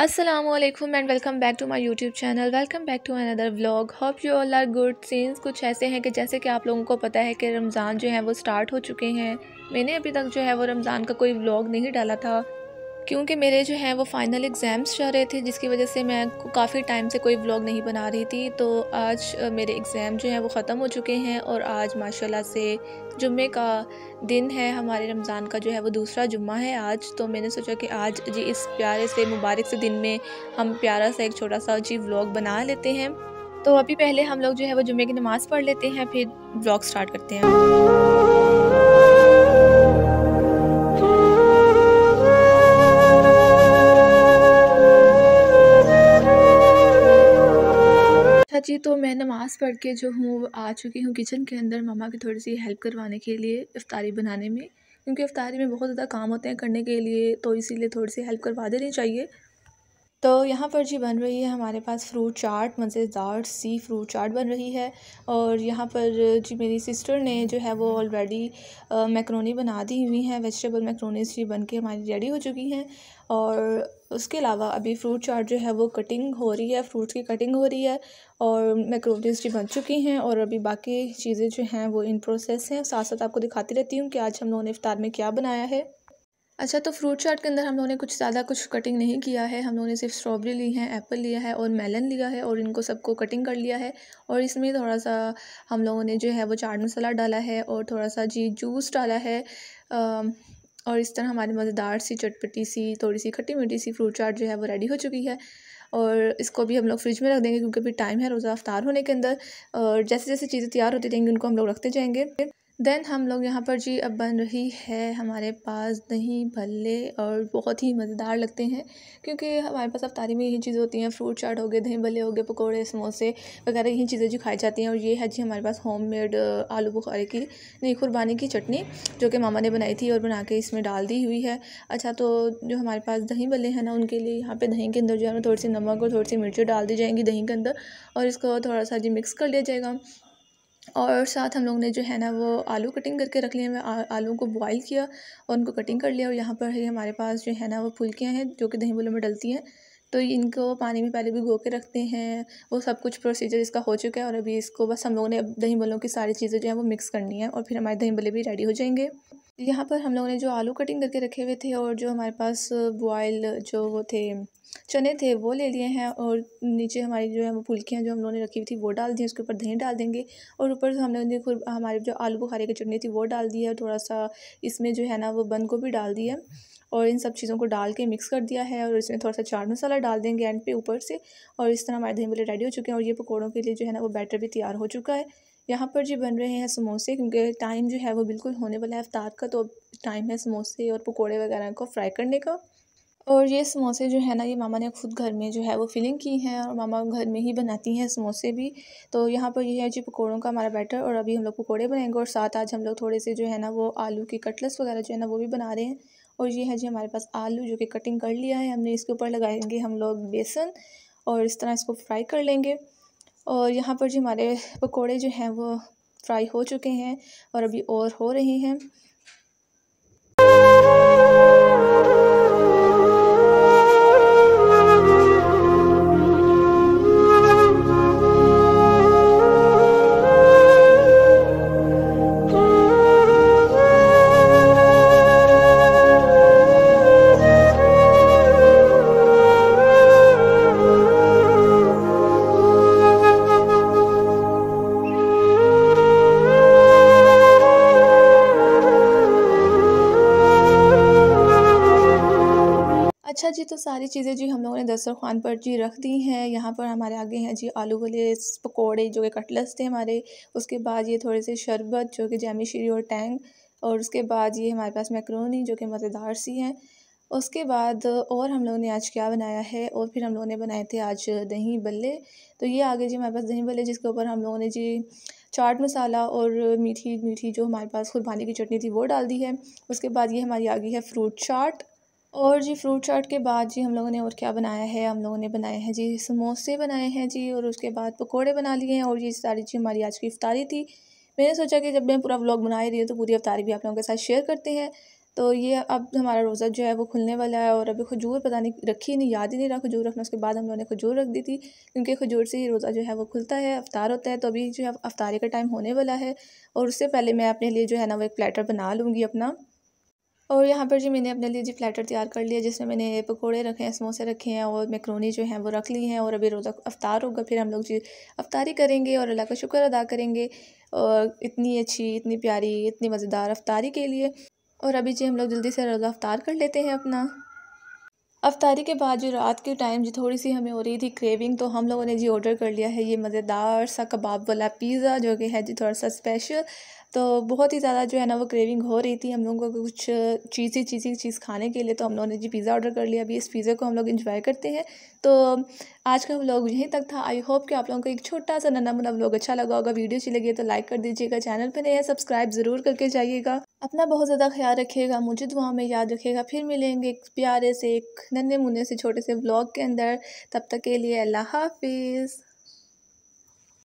अस्सलामुअलैकुम and welcome back to my YouTube channel. Welcome back to another vlog. Hope you all are good. Scenes कुछ ऐसे हैं कि जैसे कि आप लोगों को पता है कि रमज़ान जो है वो स्टार्ट हो चुके हैं। मैंने अभी तक जो है वो रमज़ान का कोई व्लॉग नहीं डाला था क्योंकि मेरे जो है वो फ़ाइनल एग्ज़ाम्स चल रहे थे, जिसकी वजह से मैं काफ़ी टाइम से कोई व्लॉग नहीं बना रही थी। तो आज मेरे एग्ज़ाम जो हैं वो ख़त्म हो चुके हैं और आज माशाल्लाह से जुम्मे का दिन है, हमारे रमज़ान का जो है वो दूसरा जुम्मा है आज। तो मैंने सोचा कि आज जी इस प्यारे से मुबारक से दिन में हम प्यारा सा एक छोटा सा जी व्लॉग बना लेते हैं। तो अभी पहले हम लोग जो है वो जुम्मे की नमाज़ पढ़ लेते हैं, फिर व्लॉग स्टार्ट करते हैं। जी तो मैं नमाज़ पढ़ के जो हूँ आ चुकी हूँ किचन के अंदर मामा की थोड़ी सी हेल्प करवाने के लिए इफ्तारी बनाने में, क्योंकि इफ्तारी में बहुत ज़्यादा काम होते हैं करने के लिए, तो इसीलिए थोड़ी सी हेल्प करवा देनी चाहिए। तो यहाँ पर जी बन रही है हमारे पास फ्रूट चाट, मज़ेदार सी फ्रूट चाट बन रही है। और यहाँ पर जी मेरी सिस्टर ने जो है वो ऑलरेडी मैकरोनी बना दी हुई हैं, वेजिटेबल मैकरोनीज जी बन के हमारी रेडी हो चुकी हैं। और उसके अलावा अभी फ्रूट चाट जो है वो कटिंग हो रही है, फ्रूट्स की कटिंग हो रही है और मैकरोनीज जी बन चुकी हैं। और अभी बाकी चीज़ें जो हैं वो इन प्रोसेस हैं, साथ साथ आपको दिखाती रहती हूँ कि आज हम लोगों ने इफ्तार में क्या बनाया है। अच्छा तो फ्रूट चाट के अंदर हम लोगों ने कुछ ज़्यादा कुछ कटिंग नहीं किया है, हम लोगों ने सिर्फ स्ट्रॉबेरी ली है, एप्पल लिया है और मेलन लिया है और इनको सबको कटिंग कर लिया है। और इसमें थोड़ा सा हम लोगों ने जो है वो चाट मसाला डाला है और थोड़ा सा जी जूस डाला है और इस तरह हमारी मज़ेदार सी चटपटी सी थोड़ी सी खट्टी मीठी सी फ्रूट चाट जो है वो रेडी हो चुकी है। और इसको भी हम लोग फ्रिज में रख देंगे क्योंकि अभी टाइम है रोज़ा अफ्तार होने के अंदर, और जैसे जैसे चीज़ें तैयार होती जाएंगी उनको हम लोग रखते जाएंगे। देन हम लोग यहाँ पर जी अब बन रही है हमारे पास दही भल्ले, और बहुत ही मज़ेदार लगते हैं क्योंकि हमारे पास अफ्तारी में यही चीज़ें होती हैं, फ्रूट चाट हो गए, दही भल्ले हो गए, पकोड़े समोसे वगैरह यही चीज़ें जो खाई जाती हैं। और ये है जी हमारे पास होममेड आलू बुखारे की नहीं खुरबानी की चटनी जो कि मामा ने बनाई थी और बना के इसमें डाल दी हुई है। अच्छा तो जो हमारे पास दही भल्ले हैं ना, उनके लिए यहाँ पर दही के अंदर जो है थोड़ी सी नमक और थोड़ी सी मिर्ची डाल दी जाएंगी दही के अंदर और इसको थोड़ा सा जी मिक्स कर लिया जाएगा। और साथ हम लोग ने जो है ना वो आलू कटिंग करके रख लिए, मैं आलू को बॉईल किया और उनको कटिंग कर लिया। और यहाँ पर ही हमारे पास जो है ना वो फुल्कियाँ हैं जो कि दही भल्ले में डलती हैं, तो इनको पानी में पहले भिगो के रखते हैं। वो सब कुछ प्रोसीजर इसका हो चुका है और अभी इसको बस हम लोगों ने अब दही भल्लों की सारी चीज़ें जो है वो मिक्स करनी है और फिर हमारे दही भल्ले भी रेडी हो जाएंगे। यहाँ पर हम लोगों ने जो आलू कटिंग करके रखे हुए थे और जो हमारे पास बॉयल जो वो थे चने थे वो ले लिए हैं और नीचे हमारी जो है वो फुल्कियाँ जो हम लोगों ने रखी हुई थी वो डाल दी, उसके ऊपर दही डाल देंगे और ऊपर से हम लोगों ने हमारे जो आलू बुखारे की चटनी थी वो डाल दी है, थोड़ा सा इसमें जो है ना वो बंद गोभी डाल दी है और इन सब चीज़ों को डाल के मिक्स कर दिया है। और इसमें थोड़ा सा चाट मसाला डाल देंगे एंड पे ऊपर से, और इस तरह हमारे दही भल्ले रेडी हो चुके हैं। और ये पकौड़ों के लिए जो है ना वो बैटर भी तैयार हो चुका है। यहाँ पर जी बन रहे हैं समोसे क्योंकि टाइम जो है वो बिल्कुल होने वाला है इफ्तार का, तो टाइम है समोसे और पकौड़े वगैरह को फ्राई करने का। और ये समोसे जो है ना ये मामा ने खुद घर में जो है वो फिलिंग की हैं और मामा घर में ही बनाती हैं समोसे भी। तो यहाँ पर ये है जी पकौड़ों का हमारा बैटर और अभी हम लोग पकौड़े बनाएंगे। और साथ आज हम लोग थोड़े से जो है ना वो आलू की कटलेट्स वगैरह जो है ना वो भी बना रहे हैं। और ये है जी हमारे पास आलू जो कि कटिंग कर लिया है हमने, इसके ऊपर लगाएंगे हम लोग बेसन और इस तरह इसको फ्राई कर लेंगे। और यहाँ पर जी हमारे पकौड़े जो हैं वो फ्राई हो चुके हैं और अभी और हो रहे हैं। अच्छा जी तो सारी चीज़ें जी हम लोगों ने दस्तरखान पर जी रख दी हैं। यहाँ पर हमारे आगे हैं जी आलू वाले पकोड़े जो कि कटलेट्स थे हमारे, उसके बाद ये थोड़े से शरबत जो कि जामी शीरी और टैंग, और उसके बाद ये हमारे पास मैकरोनी जो कि मज़ेदार सी हैं। उसके बाद और हम लोगों ने आज क्या बनाया है, और फिर हम लोगों ने बनाए थे आज दही भल्ले। तो ये आगे जी हमारे पास दही भल्ले जिसके ऊपर हम लोगों ने जी चाट मसाला और मीठी मीठी जो हमारे पास खुरबानी की चटनी थी वो डाल दी है। उसके बाद ये हमारी आगे है फ्रूट चाट, और जी फ्रूट चाट के बाद जी हम लोगों ने और क्या बनाया है, हम लोगों ने बनाए हैं जी समोसे बनाए हैं जी और उसके बाद पकोड़े बना लिए हैं। और ये सारी चीज़ हमारी आज की इफ्तारी थी। मैंने सोचा कि जब मैं पूरा व्लॉग बना ही रही हूँ तो पूरी इफ्तारी भी आप लोगों के साथ शेयर करते हैं। तो ये अब हमारा रोज़ा जो है वो खुलने वाला है। और अभी खजूर पता नहीं रखी नहीं, याद ही नहीं रहा खजूर रखना, उसके बाद हम लोगों ने खजूर रख दी थी क्योंकि खजूर से ही रोज़ा जो है वो खुलता है, अफ्तार होता है। तो अभी जो है अफ्तारी का टाइम होने वाला है और उससे पहले मैं अपने लिए जो है ना वो एक प्लेटर बना लूँगी अपना। और यहाँ पर जी मैंने अपने लिए जी प्लेटर तैयार कर लिया जिसमें मैंने पकोड़े रखे हैं, समोसे रखे हैं और मैक्रोनी जो है वो रख ली हैं। और अभी रोज़ा अफ्तार होगा, फिर हम लोग जी अफ्तारी करेंगे और अल्लाह का शुक्र अदा करेंगे और इतनी अच्छी, इतनी प्यारी, इतनी मज़ेदार अफ्तारी के लिए। और अभी जी हम लोग जल्दी से रोज़ा अफ्तार कर लेते हैं अपना। अफ्तारी के बाद जो रात के टाइम जी थोड़ी सी हमें हो रही थी क्रेविंग, तो हम लोगों ने जी ऑर्डर कर लिया है ये मज़ेदार सा कबाब वाला पिज़्ज़ा जो कि है जी थोड़ा सा स्पेशल। तो बहुत ही ज़्यादा जो है ना वो क्रेविंग हो रही थी हम लोगों को कुछ चीज़ खाने के लिए, तो हम लोगों ने जी पिज़्ज़ा ऑर्डर कर लिया। अभी इस पिज़्ज़ा को हम लोग इंजॉय करते हैं। तो आज का व्लॉग यहीं तक था। आई होप कि आप लोगों को एक छोटा सा नन्हा मुन्ना व्लॉग अच्छा लगा होगा। वीडियो अच्छी लगी है तो लाइक कर दीजिएगा, चैनल पर नए हैं सब्सक्राइब ज़रूर करके जाइएगा। अपना बहुत ज़्यादा ख्याल रखिएगा, मुझे दुआ में याद रखिएगा। फिर मिलेंगे एक प्यारे से, एक नन्हे मुन्ने से छोटे से व्लॉग के अंदर। तब तक के लिए अल्लाह हाफिज़।